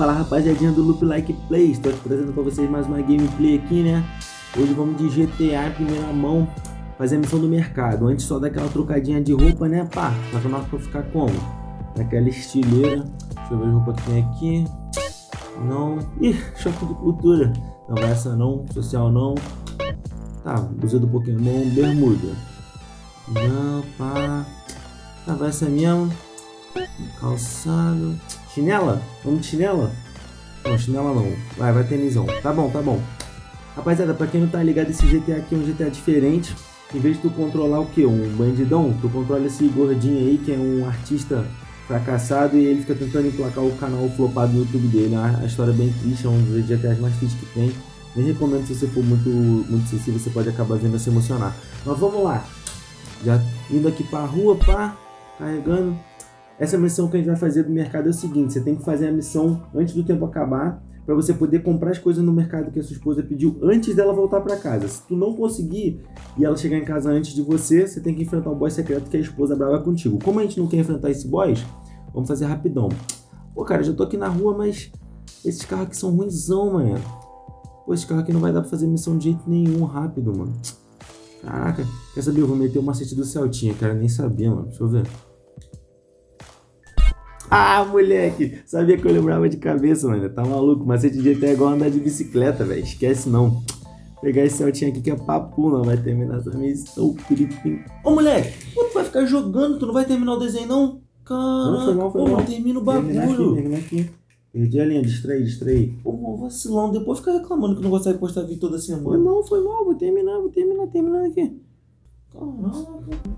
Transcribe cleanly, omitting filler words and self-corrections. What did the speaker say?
Fala rapaziadinha do Loop Like Play, estou trazendo para vocês mais uma gameplay aqui, né? Hoje vamos de GTA em primeira mão, fazer a missão do mercado. Antes só daquela trocadinha de roupa, né, pá? Pra nós ficar como? Naquela estileira. Deixa eu ver a roupa que tem aqui. Não. Ih, choque de cultura. Não, essa não, social não. Tá, blusa do Pokémon, bermuda. Não, pá. Tá, vai essa mesmo. Calçado. Chinela? Vamos de chinela? Não, chinela não. Vai tenisão. Tá bom, tá bom. Rapaziada, pra quem não tá ligado, esse GTA aqui é um GTA diferente. Em vez de tu controlar o que? Um bandidão? Tu controla esse gordinho aí, que é um artista fracassado, e ele fica tentando emplacar o canal flopado no YouTube dele. A história é bem triste, é um dos GTAs mais tristes que tem. Nem recomendo, se você for muito sensível, você pode acabar vendo a se emocionar. Mas vamos lá. Já indo aqui pra rua, pá. Carregando. Essa missão que a gente vai fazer do mercado é o seguinte: você tem que fazer a missão antes do tempo acabar, para você poder comprar as coisas no mercado que a sua esposa pediu antes dela voltar para casa. Se tu não conseguir e ela chegar em casa antes de você, você tem que enfrentar o boss secreto que a esposa brava contigo. Como a gente não quer enfrentar esse boss, vamos fazer rapidão. Pô, cara, já tô aqui na rua, mas esses carros aqui são ruinzão, mano. Pô, esse carro aqui não vai dar para fazer missão de jeito nenhum rápido, mano. Caraca, quer saber? Eu vou meter o macete do Celtinha, cara, nem sabia, mano. Deixa eu ver. Ah, moleque, sabia que eu lembrava de cabeça, mano. Tá maluco, macete de GTA é igual andar de bicicleta, velho. Esquece não. Vou pegar esse Celtinha aqui que é papo, não vai terminar essa missão, Filipinho. Ô, moleque, tu vai ficar jogando, tu não vai terminar o desenho, não? Caraca, não termina o bagulho. Termina aqui. Perdi a linha, distraí. Pô, mano, vacilão, depois fica reclamando que não consegue postar vídeo toda semana. Foi mal, vou terminar aqui. Caraca.